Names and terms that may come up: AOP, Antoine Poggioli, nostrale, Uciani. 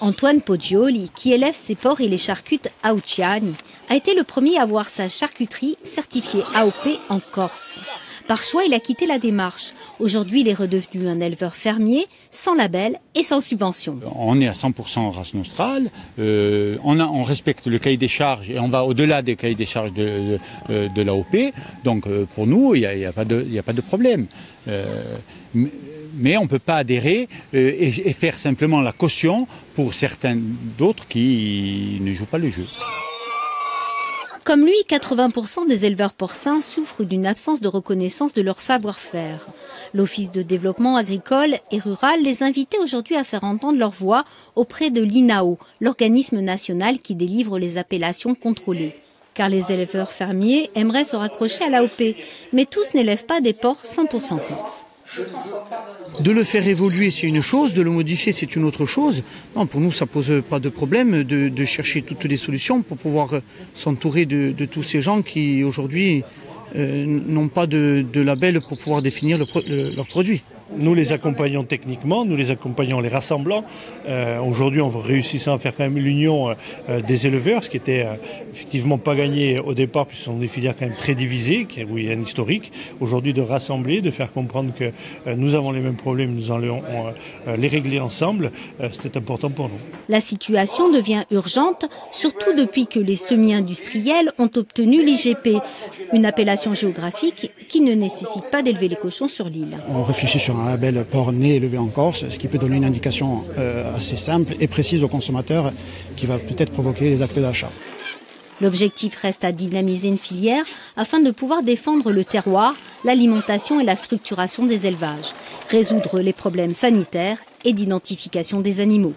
Antoine Poggioli, qui élève ses porcs et les charcute à Uciani, a été le premier à voir sa charcuterie certifiée AOP en Corse. Par choix, il a quitté la démarche. Aujourd'hui, il est redevenu un éleveur fermier, sans label et sans subvention. On est à 100% en race nostrale, on respecte le cahier des charges et on va au-delà des cahiers des charges de l'AOP. Donc pour nous, il n'y a pas de problème. Mais on ne peut pas adhérer et faire simplement la caution pour certains d'autres qui ne jouent pas le jeu. Comme lui, 80% des éleveurs porcins souffrent d'une absence de reconnaissance de leur savoir-faire. L'Office de développement agricole et rural les invitait aujourd'hui à faire entendre leur voix auprès de l'INAO, l'organisme national qui délivre les appellations contrôlées. Car les éleveurs fermiers aimeraient se raccrocher à l'AOP, mais tous n'élèvent pas des porcs 100% corse. De le faire évoluer, c'est une chose, de le modifier, c'est une autre chose. Non, pour nous, ça ne pose pas de problème de chercher toutes les solutions pour pouvoir s'entourer de tous ces gens qui, aujourd'hui, n'ont pas de label pour pouvoir définir leurs produits. Nous les accompagnons techniquement, nous les accompagnons en les rassemblant. Aujourd'hui, on réussit à faire quand même l'union des éleveurs, ce qui n'était effectivement pas gagné au départ, puisque ce sont des filières quand même très divisées, où il y a un historique. Aujourd'hui, de rassembler, de faire comprendre que nous avons les mêmes problèmes, nous allons les régler ensemble, c'était important pour nous. La situation devient urgente, surtout depuis que les semi-industriels ont obtenu l'IGP, une appellation géographique qui ne nécessite pas d'élever les cochons sur l'île. On réfléchit sur un label porc né élevé en Corse, ce qui peut donner une indication assez simple et précise aux consommateurs qui va peut-être provoquer les actes d'achat. L'objectif reste à dynamiser une filière afin de pouvoir défendre le terroir, l'alimentation et la structuration des élevages, résoudre les problèmes sanitaires et d'identification des animaux.